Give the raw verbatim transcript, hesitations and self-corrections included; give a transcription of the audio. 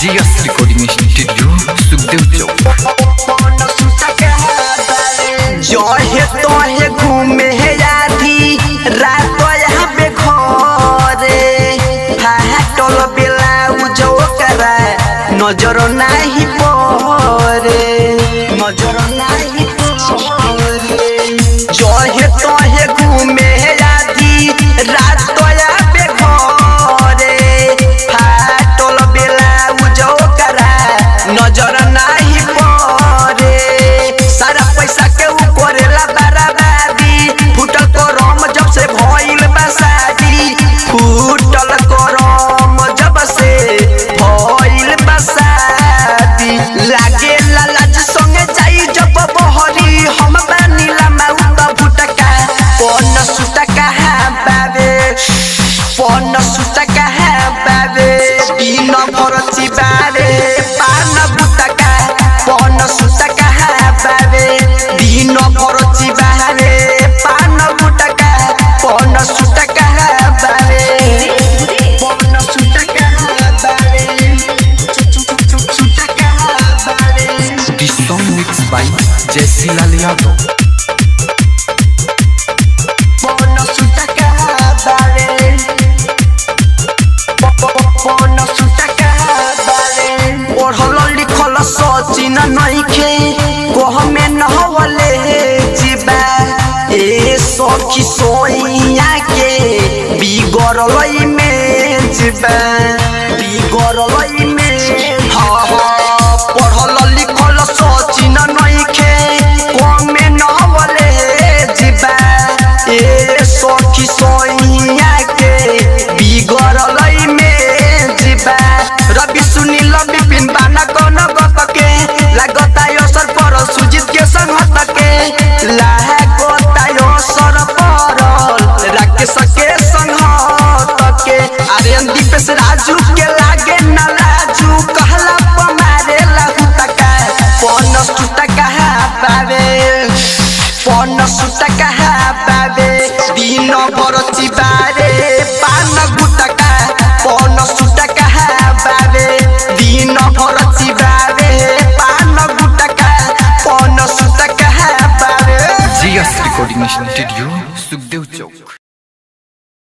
J S recording studio Sukhdev Chowk. जो है तो है घूमे है आधी रात यहाँ पे घोरे हाहा टोल बेलाऊ जो करा नजर नहीं पड़े नजर नहीं पड़े। जो है तो है घूमे है आधी रात यहाँ पे घोरे हाहा टोल बेलाऊ जो करा नजर नहीं पड़े। सारा पैसा के ऊपरेला बराबरी फूटल करम जब से भइल बा शादी फूटल करम जब से भइल बा शादी। लागे लालच संगे जाई जब बहरी हम बनिला माउता फुटका पन सुटका है बाबे पन सुटका है बाबे दिन भरती बारे पान बुटका पन सुटका है बाबे दिन भरती बारे पान बुटका पन सुटका है बाबे पन सुटका है बाबे सुटका है बाबे। This song mix by Jaysi Lal Yadav. सखी सोइया के बिगड़लई में जीवा बिगड़लई में हां हां पढ़ल लिखल सोचिन नइखे कोमे न बोले जीवा ए सखी सोइया के बिगड़लई में जीवा। रवि सुनील विपिन बाना कोन गप के लागत असर पर सुजीत के संग हटक